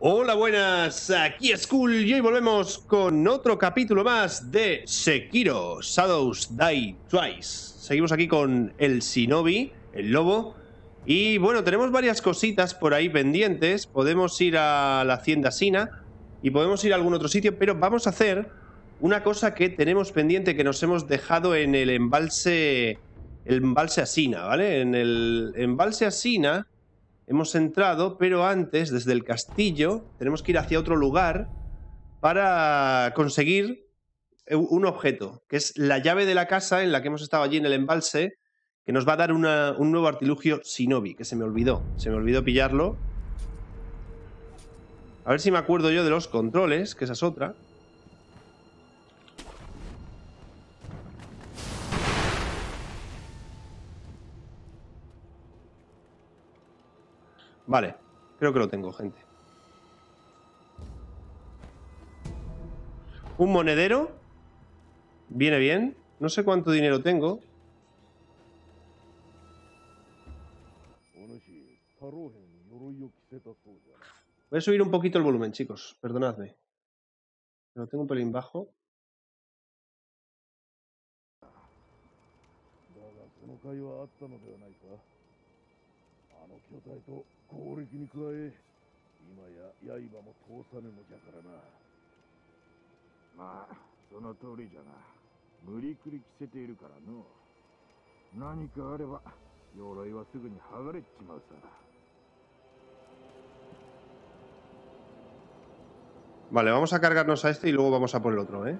Hola, buenas, aquí Skull y hoy volvemos con otro capítulo más de Sekiro Shadows Die Twice. Seguimos aquí con el Shinobi, el lobo. Y bueno, tenemos varias cositas por ahí pendientes. Podemos ir a la hacienda Ashina y podemos ir a algún otro sitio, pero vamos a hacer una cosa que tenemos pendiente que nos hemos dejado en el embalse. El embalse Ashina, ¿vale? En el embalse Ashina hemos entrado, pero antes, desde el castillo, tenemos que ir hacia otro lugar para conseguir un objeto, que es la llave de la casa en la que hemos estado allí en el embalse, que nos va a dar un nuevo artilugio shinobi, que se me olvidó pillarlo. A ver si me acuerdo yo de los controles, que esa es otra. Vale, creo que lo tengo, gente. Un monedero. Viene bien. No sé cuánto dinero tengo. Voy a subir un poquito el volumen, chicos. Perdonadme. Lo tengo un pelín bajo. Vale, vamos a cargarnos a este y luego vamos a por el otro, ¿eh?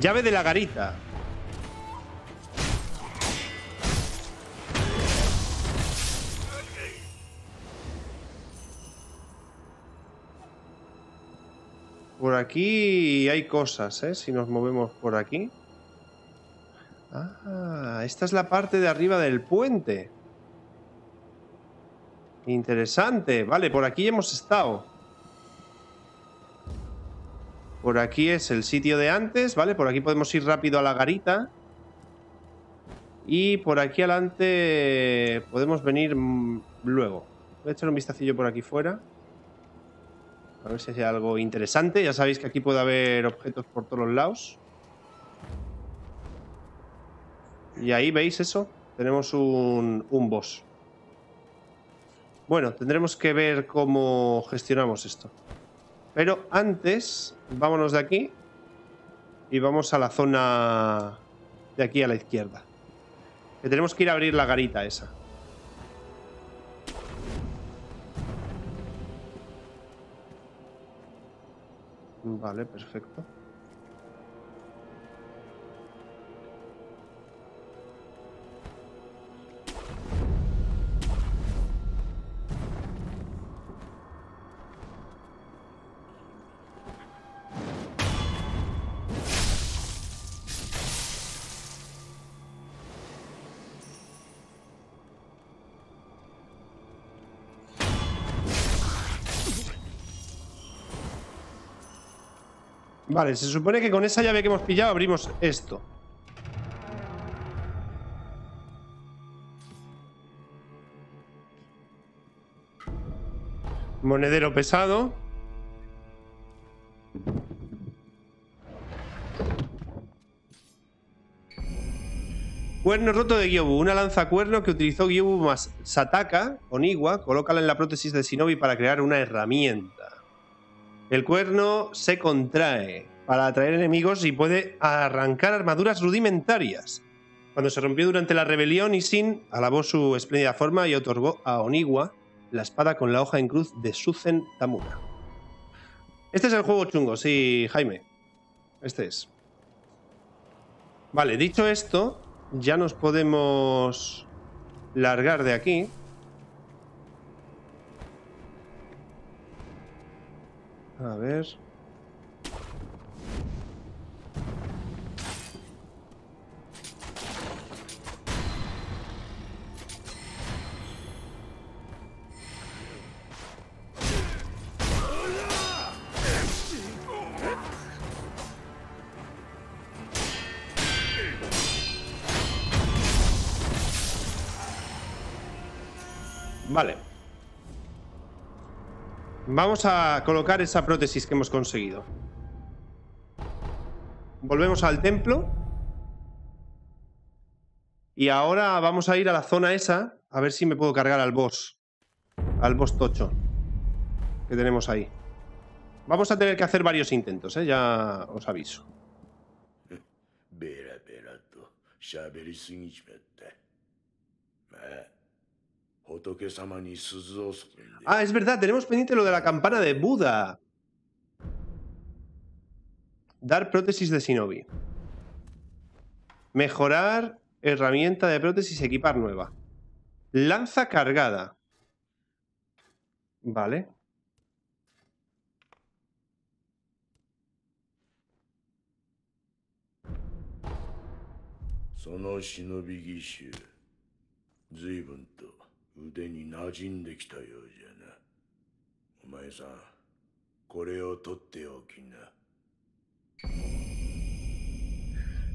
Llave de la garita. Por aquí hay cosas, ¿eh? Si nos movemos por aquí. Ah, esta es la parte de arriba del puente. Interesante. Vale, por aquí hemos estado. Por aquí es el sitio de antes, ¿vale? Por aquí podemos ir rápido a la garita. Y por aquí adelante podemos venir luego. Voy a echar un vistacillo por aquí fuera. A ver si hay algo interesante. Ya sabéis que aquí puede haber objetos por todos los lados. Y ahí, ¿veis eso? Tenemos un boss. Bueno, tendremos que ver cómo gestionamos esto. Pero antes, vámonos de aquí. Y vamos a la zona de aquí a la izquierda. Que tenemos que ir a abrir la garita esa. Vale, perfecto. Vale, se supone que con esa llave que hemos pillado abrimos esto. Monedero pesado. Cuerno roto de Gyobu. Una lanza cuerno que utilizó Gyobu más Sataka, Onigua. Colócala en la prótesis de Shinobi para crear una herramienta. El cuerno se contrae para atraer enemigos y puede arrancar armaduras rudimentarias. Cuando se rompió durante la rebelión, Ishin alabó su espléndida forma y otorgó a Onigua la espada con la hoja en cruz de Suzen Tamura. Este es el juego chungo, sí, Jaime. Este es. Vale, dicho esto, ya nos podemos largar de aquí. A ver. Vale. Vamos a colocar esa prótesis que hemos conseguido. Volvemos al templo. Y ahora vamos a ir a la zona esa. A ver si me puedo cargar al boss. Al boss tocho que tenemos ahí. Vamos a tener que hacer varios intentos, ¿eh? Ya os aviso. Ah, es verdad, tenemos pendiente lo de la campana de Buda. Dar prótesis de Shinobi. Mejorar herramienta de prótesis, equipar nueva. Lanza cargada. Vale.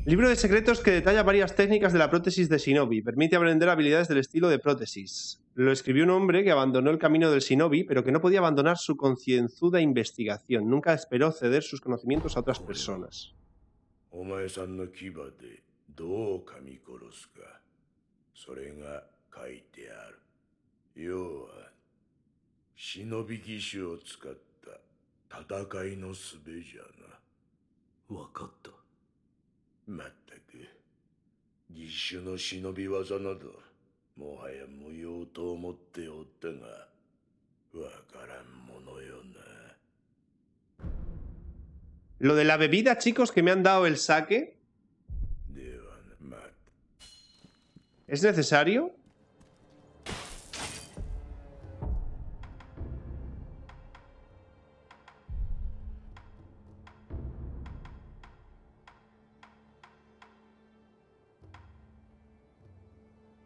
Libro de secretos que detalla varias técnicas de la prótesis de Shinobi. Permite aprender habilidades del estilo de prótesis. Lo escribió un hombre que abandonó el camino del Shinobi, pero que no podía abandonar su concienzuda investigación. Nunca esperó ceder sus conocimientos a otras personas. Lo de la bebida, chicos, que me han dado el sake. ¿Es necesario?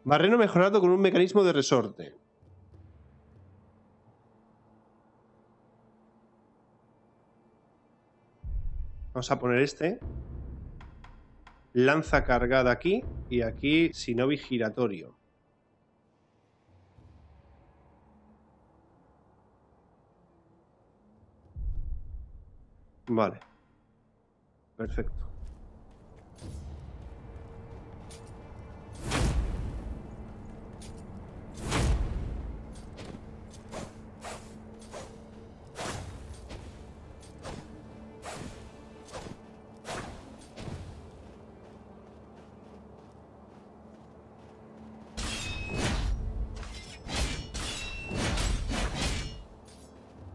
Barreno mejorado con un mecanismo de resorte. Vamos a poner este. Lanza cargada aquí y aquí Shinobi giratorio. Vale. Perfecto.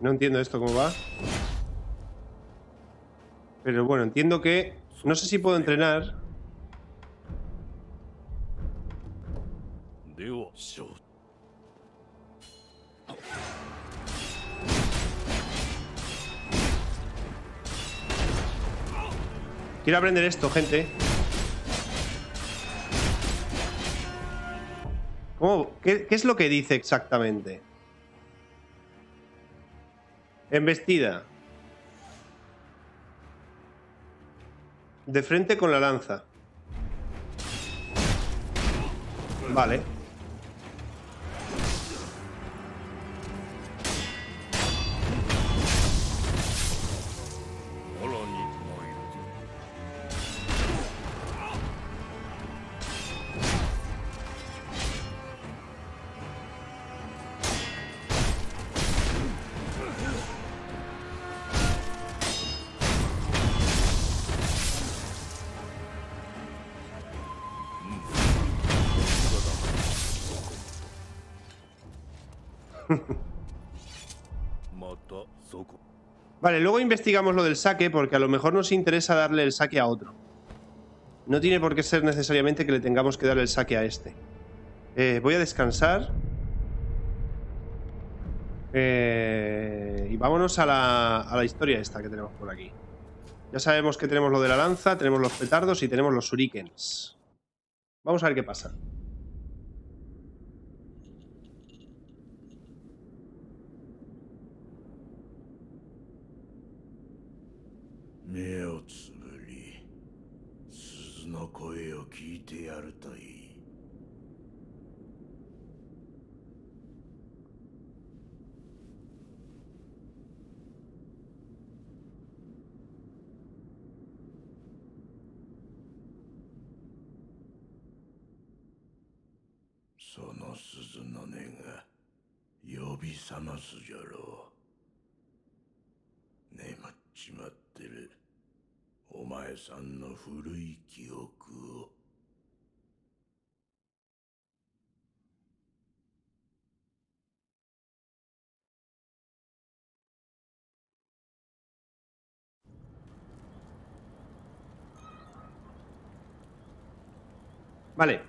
No entiendo esto cómo va. Pero bueno, entiendo que... No sé si puedo entrenar. Quiero aprender esto, gente. ¿Cómo? ¿Qué es lo que dice exactamente? Embestida. De frente con la lanza. Vale. Vale, luego investigamos lo del saque porque a lo mejor nos interesa darle el saque a otro. No tiene por qué ser necesariamente que le tengamos que dar el saque a este. Voy a descansar. Y vámonos a la historia esta que tenemos por aquí. Ya sabemos que tenemos lo de la lanza, tenemos los petardos y tenemos los shurikens. Vamos a ver qué pasa. その鈴の音が呼び覚ますじゃろう。眠っちまってるお前さんの古い記憶を。Vale,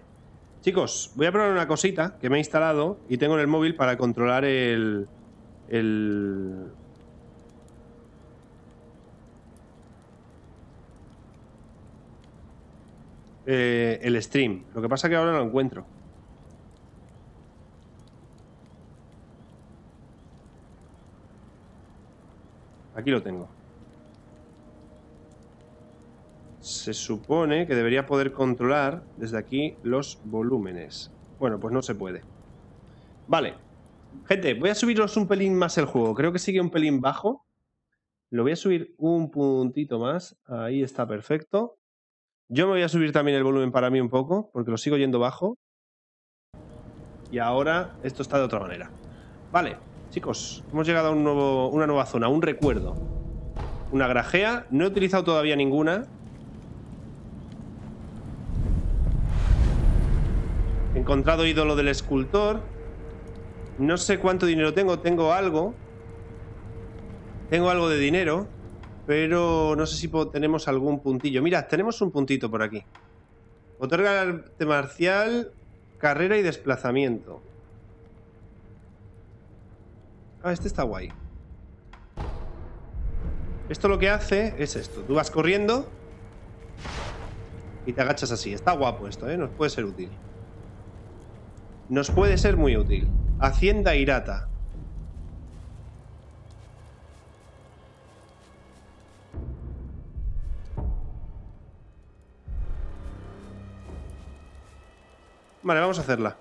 chicos, voy a probar una cosita que me he instalado y tengo en el móvil para controlar el stream. Lo que pasa es que ahora no lo encuentro. Aquí lo tengo. Se supone que debería poder controlar desde aquí los volúmenes. Bueno, pues no se puede. Vale. Gente, voy a subiros un pelín más el juego. Creo que sigue un pelín bajo. Lo voy a subir un puntito más. Ahí está perfecto. Yo me voy a subir también el volumen para mí un poco, porque lo sigo yendo bajo. Y ahora esto está de otra manera. Vale, chicos, hemos llegado a una nueva zona, un recuerdo. Una grajea. No he utilizado todavía ninguna. Encontrado ídolo del escultor. No sé cuánto dinero tengo. Tengo algo. Tengo algo de dinero. Pero no sé si tenemos algún puntillo. Mira, tenemos un puntito por aquí. Otorga el arte marcial, carrera y desplazamiento. Ah, este está guay. Esto lo que hace es esto. Tú vas corriendo y te agachas así. Está guapo esto, ¿eh? Nos puede ser útil. Nos puede ser muy útil. Hacienda Hirata. Vale, vamos a hacerla.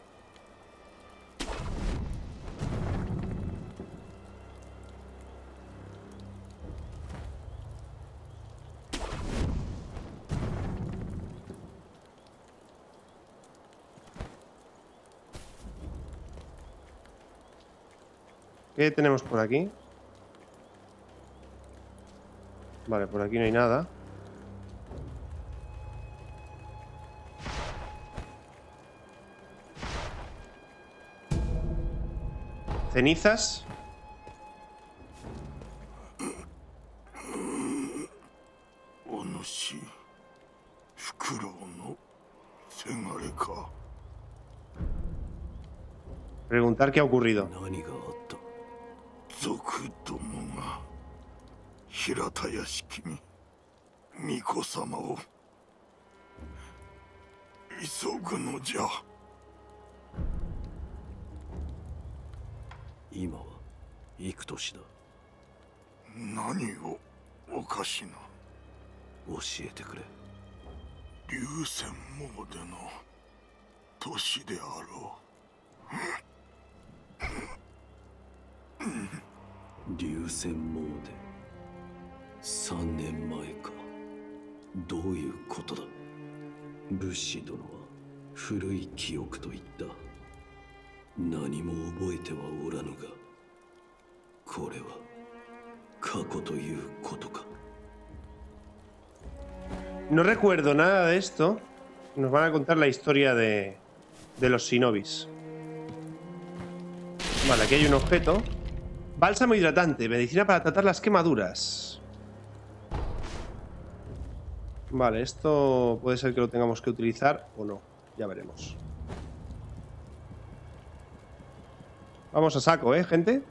¿Qué tenemos por aquí? Vale, por aquí no hay nada. Cenizas. Preguntar qué ha ocurrido. Hirata yashiki ni Miko-sama o isogu no ja. Ima wa iku toshi da. Nani o okashi na? Oshiete kure. Ryusen mode no toshi de arou. Ryusen mode. 3年前か。どういうことだ。武士殿は古い記憶と言った。何も覚えてはおらぬが、これは過去ということか。No recuerdo nada de esto. Nos van a contar la historia de los shinobis. Vale, aquí hay un objeto. Bálsamo hidratante, medicina para tratar las quemaduras. Vale, esto puede ser que lo tengamos que utilizar o no. Ya veremos. Vamos a saco, ¿eh, gente?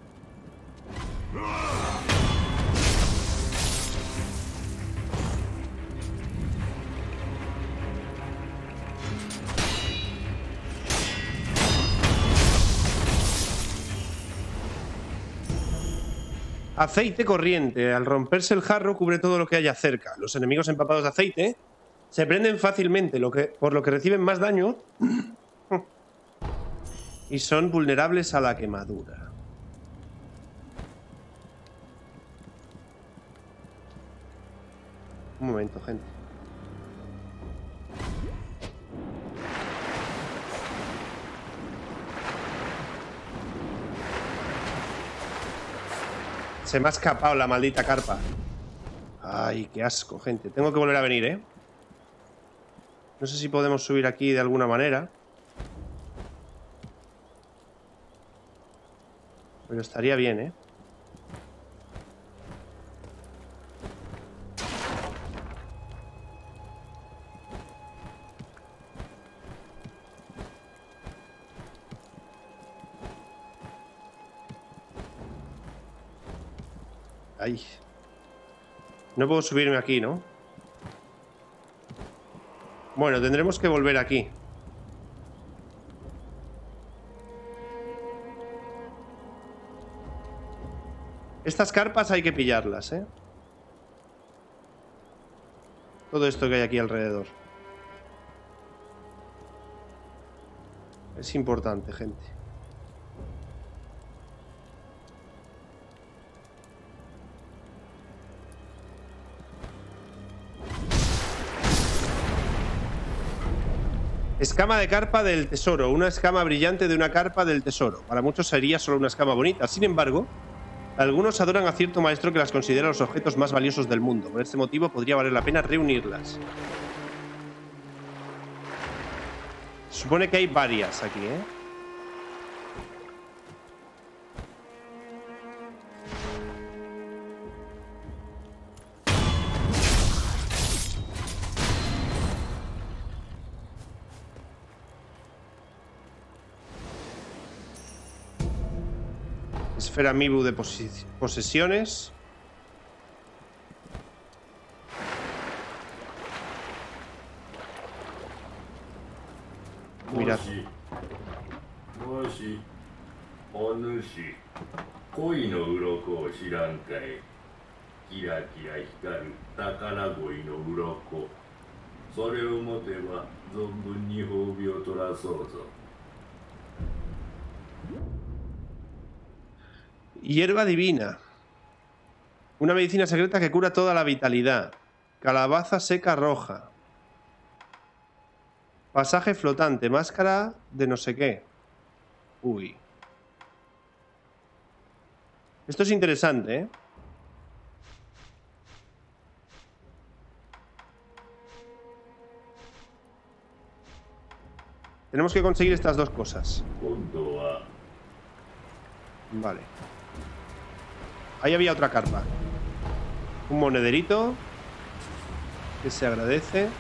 Aceite corriente. Al romperse el jarro cubre todo lo que haya cerca. Los enemigos empapados de aceite se prenden fácilmente, por lo que reciben más daño y son vulnerables a la quemadura. Un momento, gente. Se me ha escapado la maldita carpa. Ay, qué asco, gente. Tengo que volver a venir, ¿eh? No sé si podemos subir aquí de alguna manera. Pero estaría bien, ¿eh? Ay. No puedo subirme aquí, ¿no? Bueno, tendremos que volver aquí. Estas carpas hay que pillarlas, ¿eh? Todo esto que hay aquí alrededor. Es importante, gente. Escama de carpa del tesoro. Una escama brillante de una carpa del tesoro. Para muchos sería solo una escama bonita. Sin embargo, algunos adoran a cierto maestro que las considera los objetos más valiosos del mundo. Por este motivo podría valer la pena reunirlas. Se supone que hay varias aquí, ¿eh? Esfera Mibu de posesiones. Mirad. Hierba divina. Una medicina secreta que cura toda la vitalidad. Calabaza seca roja. Pasaje flotante. Máscara de no sé qué. Uy. Esto es interesante, ¿eh? Tenemos que conseguir estas dos cosas. Vale. Ahí había otra carpa. Un monederito que se agradece.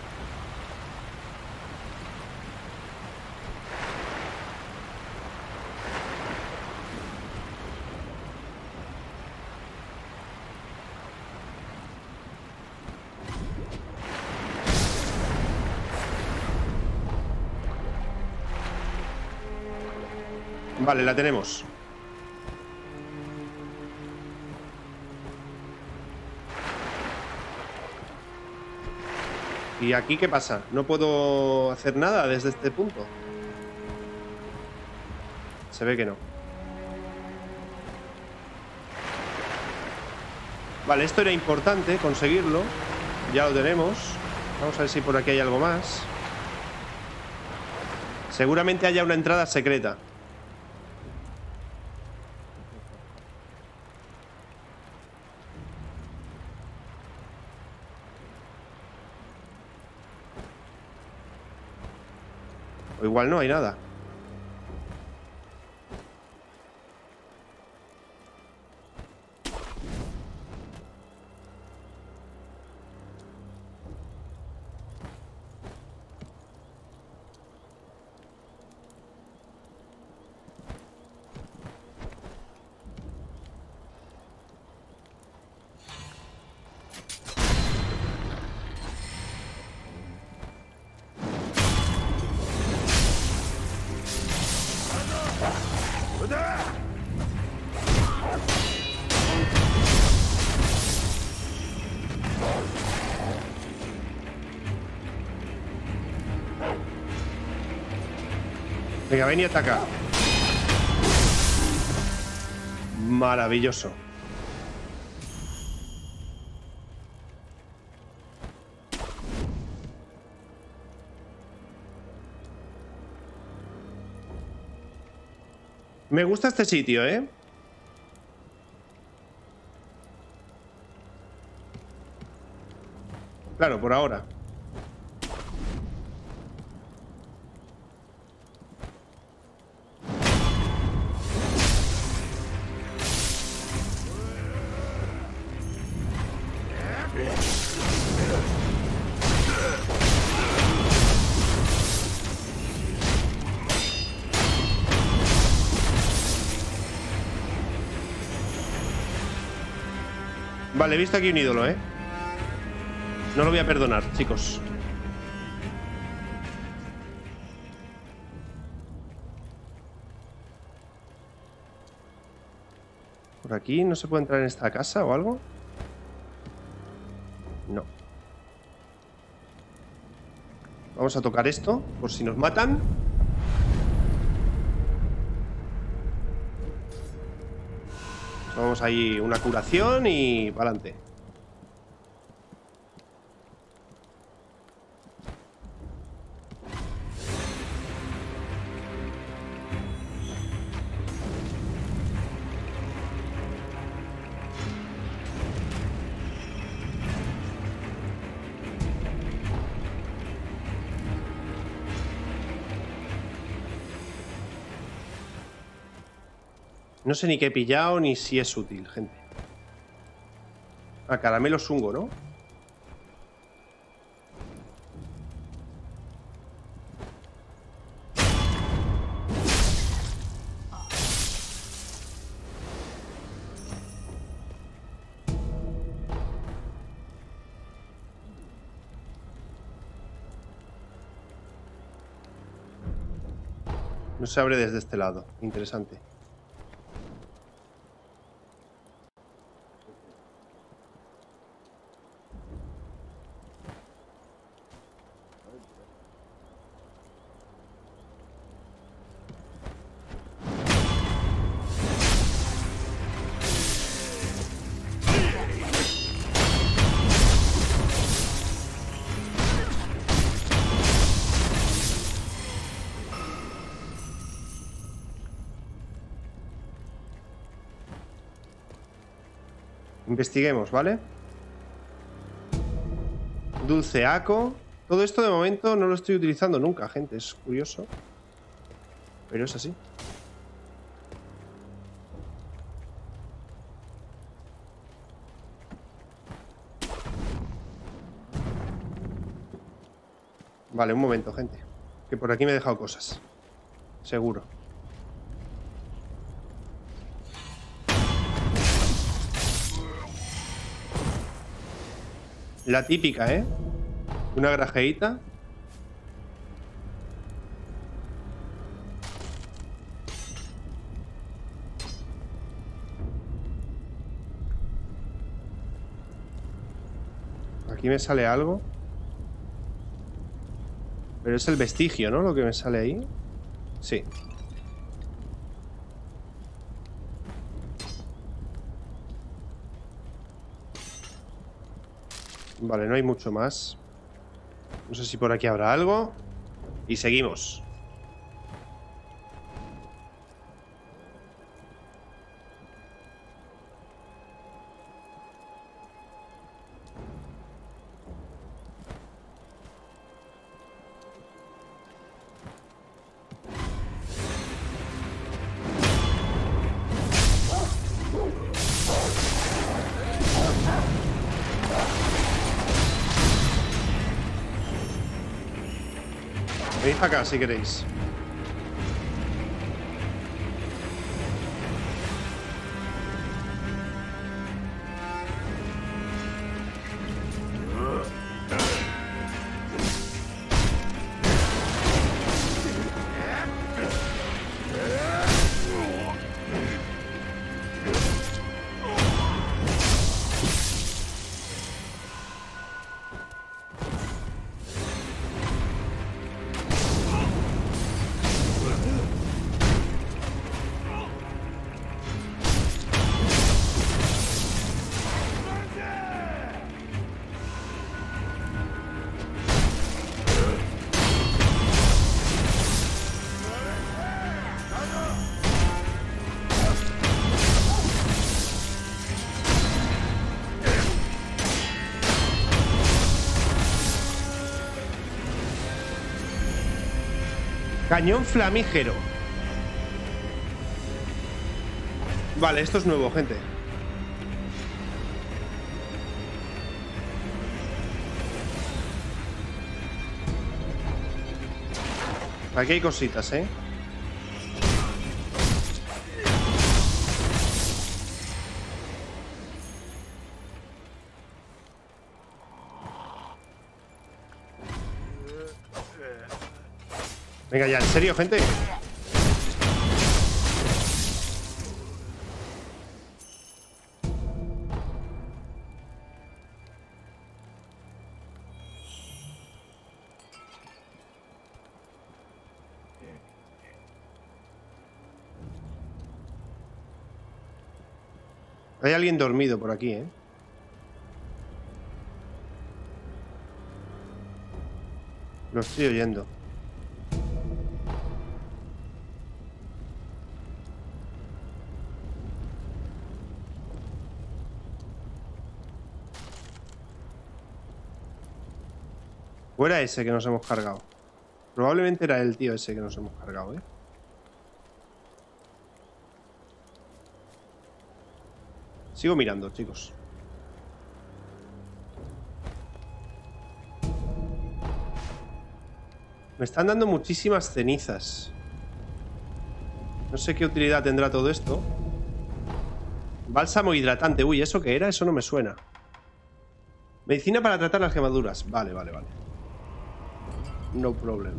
Vale, la tenemos. ¿Y aquí qué pasa? ¿No puedo hacer nada desde este punto? Se ve que no. Vale, esto era importante, conseguirlo. Ya lo tenemos. Vamos a ver si por aquí hay algo más. Seguramente haya una entrada secreta. Igual no hay nada. Venga, ven y ataca. Maravilloso. Me gusta este sitio, ¿eh? Claro, por ahora. Vale, he visto aquí un ídolo, ¿eh? No lo voy a perdonar, chicos. ¿Por aquí no se puede entrar en esta casa o algo? No. Vamos a tocar esto, por si nos matan. Vamos ahí, una curación y para adelante. No sé ni qué he pillado, ni si es útil, gente. Ah, caramelo sungo, ¿no? No se abre desde este lado. Interesante. Investiguemos, ¿vale? Dulceaco. Todo esto de momento no lo estoy utilizando nunca, gente. Es curioso. Pero es así. Vale, un momento, gente. Que por aquí me he dejado cosas. Seguro. La típica, ¿eh? Una grajeita. Aquí me sale algo. Pero es el vestigio, ¿no? Lo que me sale ahí. Sí. Vale, no hay mucho más. No sé si por aquí habrá algo. Y seguimos. Venid acá si queréis. Cañón flamígero. Vale, esto es nuevo, gente. Aquí hay cositas, ¿eh? Venga ya, ¿en serio, gente? Hay alguien dormido por aquí, ¿eh? Lo estoy oyendo. ¿O era ese que nos hemos cargado? Probablemente era el tío ese que nos hemos cargado, ¿eh? Sigo mirando, chicos. Me están dando muchísimas cenizas. No sé qué utilidad tendrá todo esto. Bálsamo hidratante. Uy, ¿eso qué era? Eso no me suena. Medicina para tratar las quemaduras. Vale, vale, vale. No problem.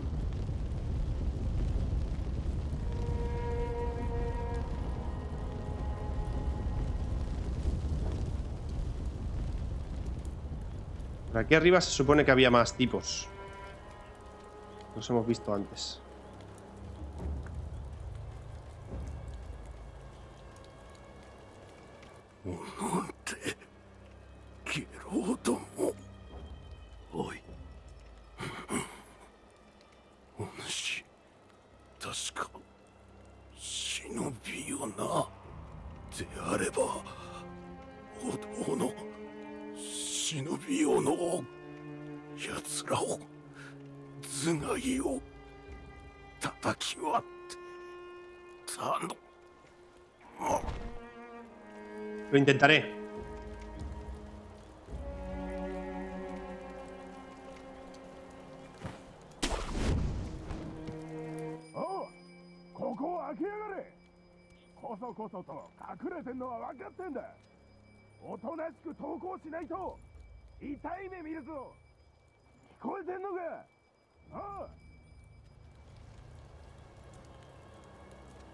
Aquí arriba se supone que había más tipos. Los hemos visto antes. Lo intentaré.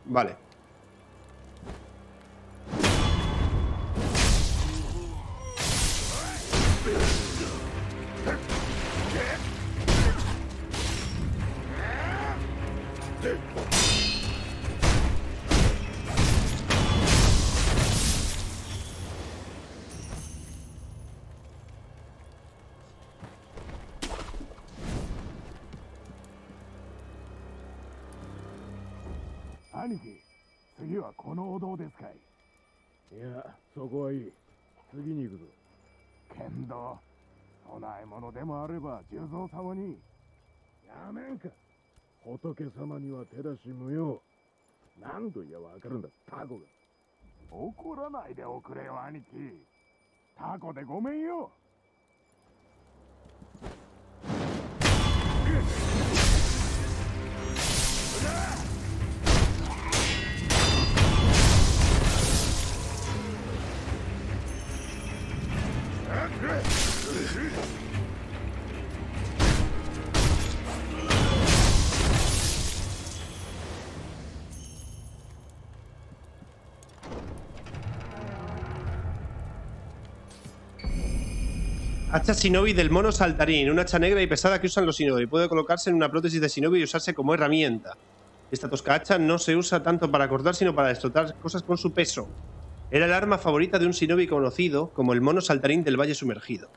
Vale. Hacha shinobi del mono saltarín. Una hacha negra y pesada que usan los shinobi. Puede colocarse en una prótesis de shinobi y usarse como herramienta. Esta tosca hacha no se usa tanto para cortar, sino para destrozar cosas con su peso. Era el arma favorita de un shinobi conocido como el mono saltarín del valle sumergido.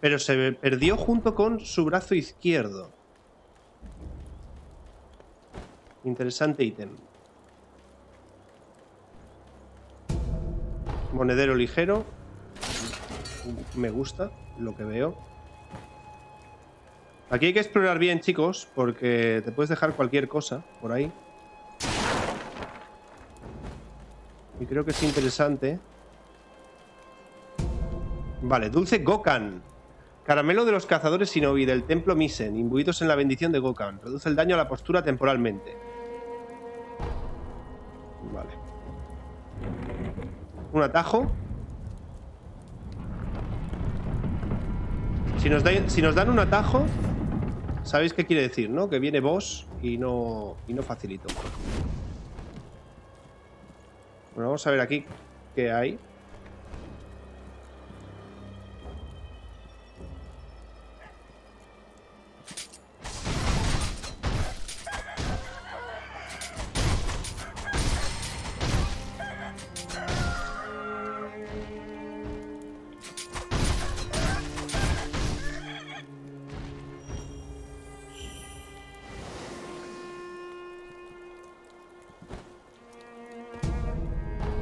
Pero se perdió junto con su brazo izquierdo. Interesante ítem. Monedero ligero. Me gusta lo que veo. Aquí hay que explorar bien, chicos, porque te puedes dejar cualquier cosa por ahí. Y creo que es interesante. Vale, dulce Gokan. Caramelo de los cazadores shinobi del templo Misen, imbuidos en la bendición de Gokan. Reduce el daño a la postura temporalmente. Vale. Un atajo. Si nos dan un atajo, sabéis qué quiere decir, ¿no? Que viene boss y no facilito. Bueno, vamos a ver aquí qué hay.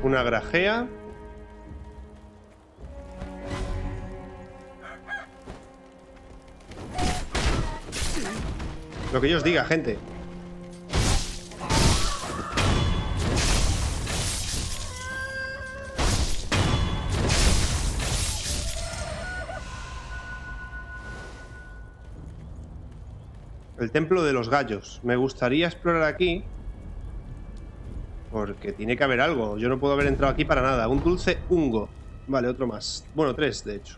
Una grajea. Lo que yo os diga, gente. El templo de los gallos. Me gustaría explorar aquí, porque tiene que haber algo. Yo no puedo haber entrado aquí para nada. Un dulce ungo. Vale, otro más. Bueno, tres, de hecho.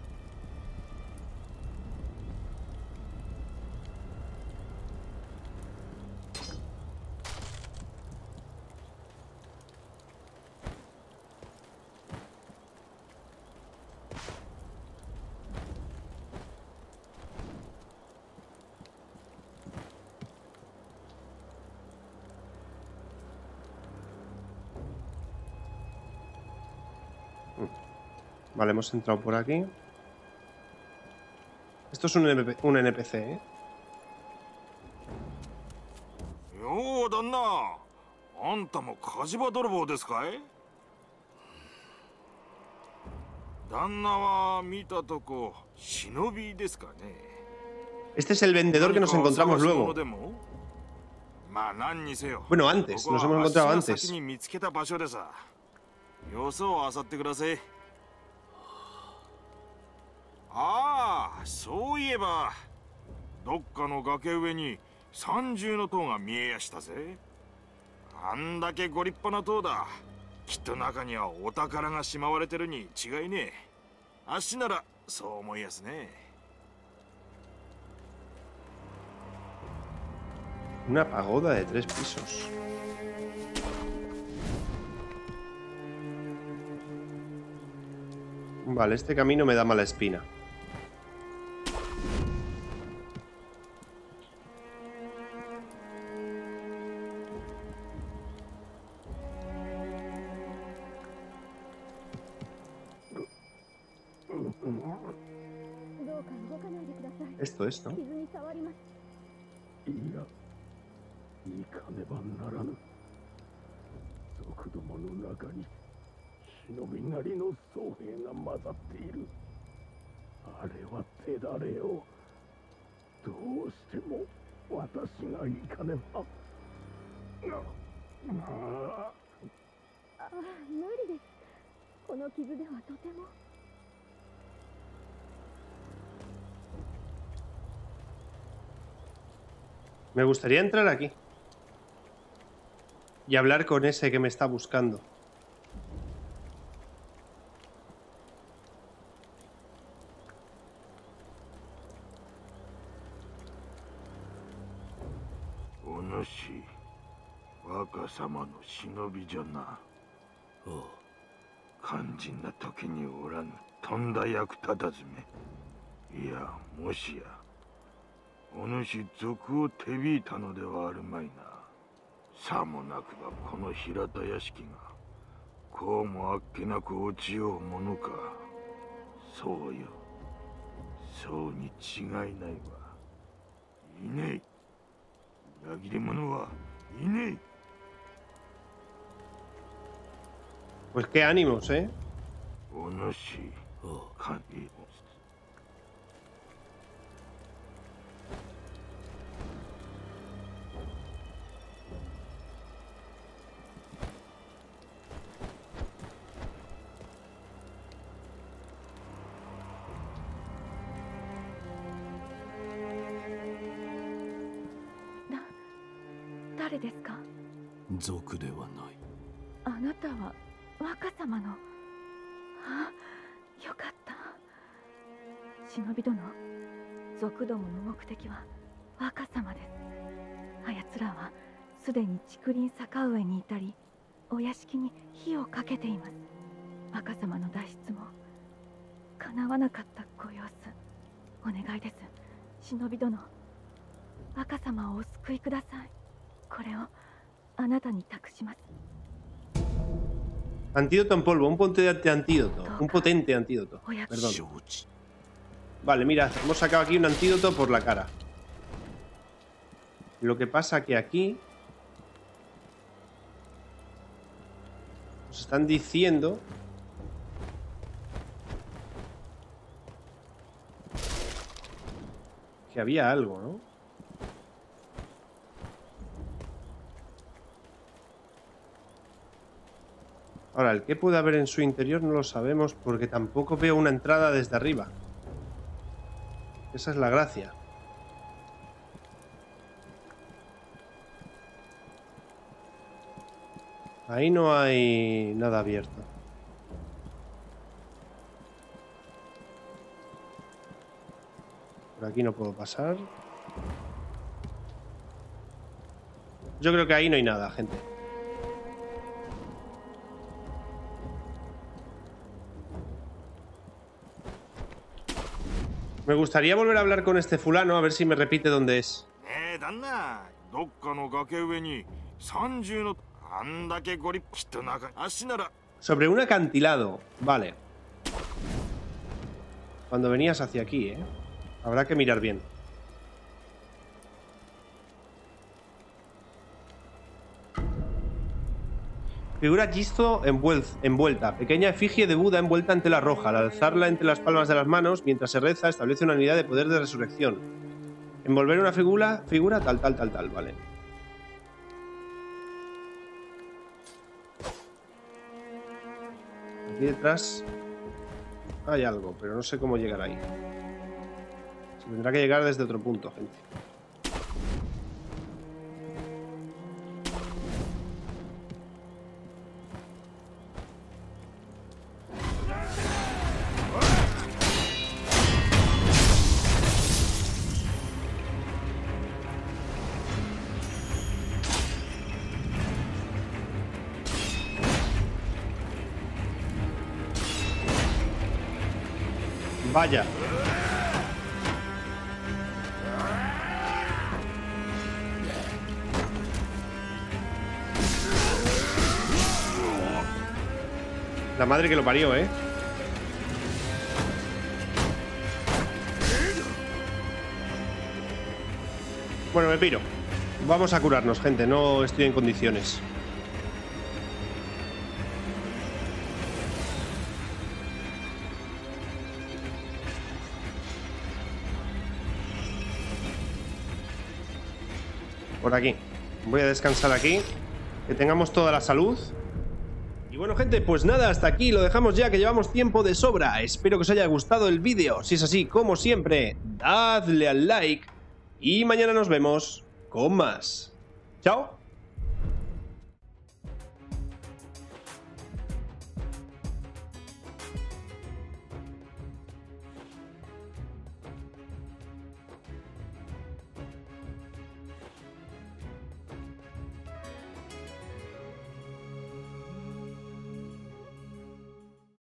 Vale, hemos entrado por aquí. Esto es un NPC, ¿eh? Este es el vendedor que nos encontramos luego. Bueno, antes. Nos hemos encontrado antes. Ah, una pagoda de 3 pisos. Vale, este camino me da mala espina. Esto es, ¿no? Me gustaría entrar aquí y hablar con ese que me está buscando. Pues qué ánimos, ¿eh? 誰ですか？族ではない。あなたは若様の。あ、よかった。忍び殿、族どもの目的は若様です。あやつらはすでに竹林坂上にいたり、お屋敷に火をかけています。若様の脱出も叶わなかったご様子。お願いです。忍び殿、若様をお救いください。これをあなたに託します。Antídoto en polvo, un potente antídoto. Un potente antídoto. Perdón. Vale, mira, hemos sacado aquí un antídoto por la cara. Lo que pasa que aquí nos están diciendo que había algo, ¿no? Ahora, el que puede haber en su interior no lo sabemos porque tampoco veo una entrada desde arriba. Esa es la gracia. Ahí no hay nada abierto. Por aquí no puedo pasar. Yo creo que ahí no hay nada, gente. Me gustaría volver a hablar con este fulano, a ver si me repite dónde es. Sobre un acantilado, vale. Cuando venías hacia aquí, ¿eh? Habrá que mirar bien. Figura Gisto envuelta. Pequeña efigie de Buda envuelta en tela roja. Al alzarla entre las palmas de las manos, mientras se reza, establece una unidad de poder de resurrección. Envolver una figura tal, vale. Aquí detrás hay algo, pero no sé cómo llegar ahí. Se tendrá que llegar desde otro punto, gente. Vaya. La madre que lo parió, ¿eh? Bueno, me piro. Vamos a curarnos, gente. No estoy en condiciones. Por aquí. Voy a descansar aquí. Que tengamos toda la salud. Y bueno, gente, pues nada, hasta aquí lo dejamos ya, que llevamos tiempo de sobra. Espero que os haya gustado el vídeo. Si es así, como siempre, dadle al like. Y mañana nos vemos con más. Chao.